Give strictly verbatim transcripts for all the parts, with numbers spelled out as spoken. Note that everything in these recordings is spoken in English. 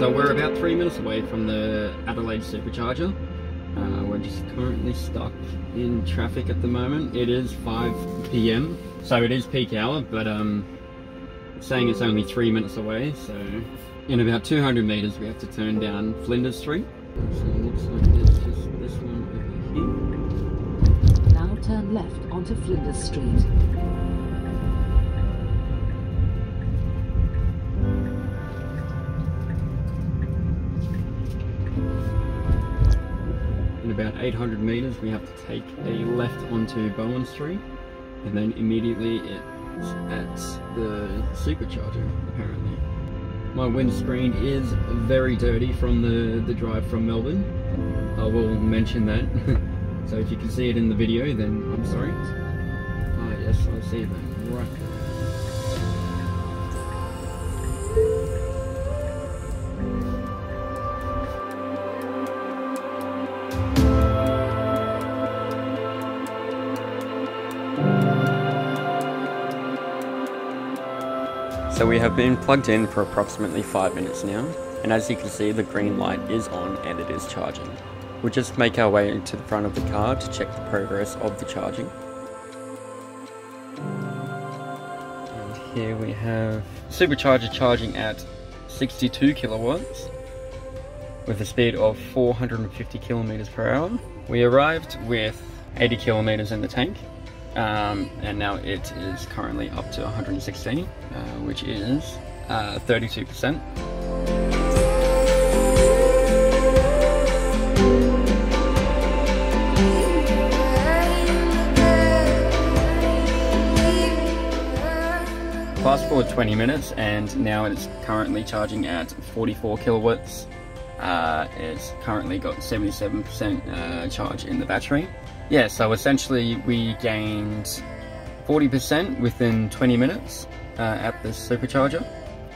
So we're about three minutes away from the Adelaide Supercharger. Uh, we're just currently stuck in traffic at the moment. It is five p m, so it is peak hour, but um, it's saying it's only three minutes away, so in about two hundred meters we have to turn down Flinders Street. So it looks like there's just this one over here. Now turn left onto Flinders Street. About eight hundred meters we have to take a left onto Bowen Street, and then immediately it's at the supercharger apparently. My windscreen is very dirty from the, the drive from Melbourne. I will mention that. So if you can see it in the video, then I'm sorry. Ah yes, I see that. Right. So we have been plugged in for approximately five minutes now, and as you can see the green light is on and it is charging. We'll just make our way to the front of the car to check the progress of the charging. And here we have supercharger charging at sixty-two kilowatts with a speed of four hundred fifty kilometers per hour. We arrived with eighty kilometers in the tank. Um, and now it is currently up to one hundred sixteen, uh, which is uh, thirty-two percent. Fast forward twenty minutes and now it's currently charging at forty-four kilowatts. Uh, it's currently got seventy-seven percent uh, charge in the battery. Yeah, so essentially we gained forty percent within twenty minutes uh, at this supercharger.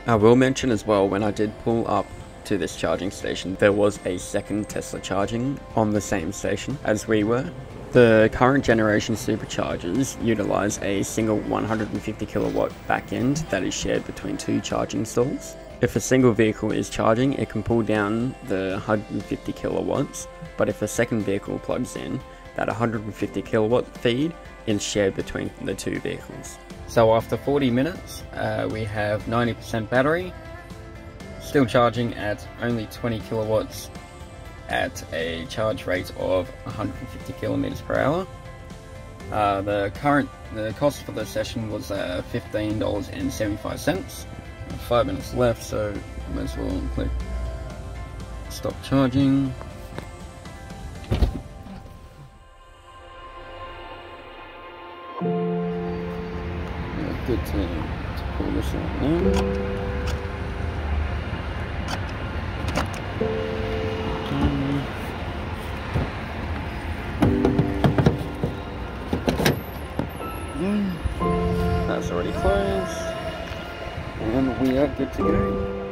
I will mention as well, when I did pull up to this charging station, there was a second Tesla charging on the same station as we were. The current generation superchargers utilize a single one hundred fifty kilowatt backend that is shared between two charging stalls. If a single vehicle is charging, it can pull down the one hundred fifty kilowatts, but if a second vehicle plugs in, that one hundred fifty kilowatt feed is shared between the two vehicles. So after forty minutes, uh, we have ninety percent battery, still charging at only twenty kilowatts at a charge rate of one hundred fifty kilometers per hour. Uh, the current, the cost for the session was uh, fifteen dollars and seventy-five cents. Five minutes left, so I might as well click stop charging. Good to, to pull this out now. That's already closed. And we are good to go.